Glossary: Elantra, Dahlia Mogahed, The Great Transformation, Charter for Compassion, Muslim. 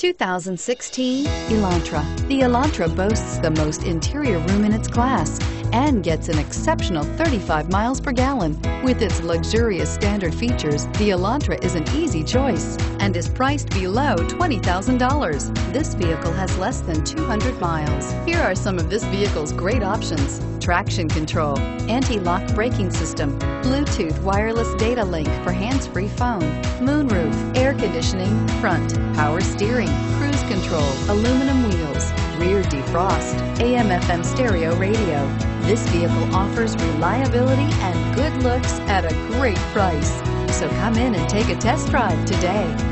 2016 Elantra. The Elantra boasts the most interior room in its class and gets an exceptional 35 miles per gallon. With its luxurious standard features, the Elantra is an easy choice and is priced below $20,000. This vehicle has less than 200 miles. Here are some of this vehicle's great options: traction control, anti-lock braking system, Bluetooth wireless data link for hands-free phone, moonroof, air conditioning, front, power steering, cruise control, aluminum wheels, rear defrost, AM/FM stereo radio. This vehicle offers reliability and good looks at a great price. So come in and take a test drive today.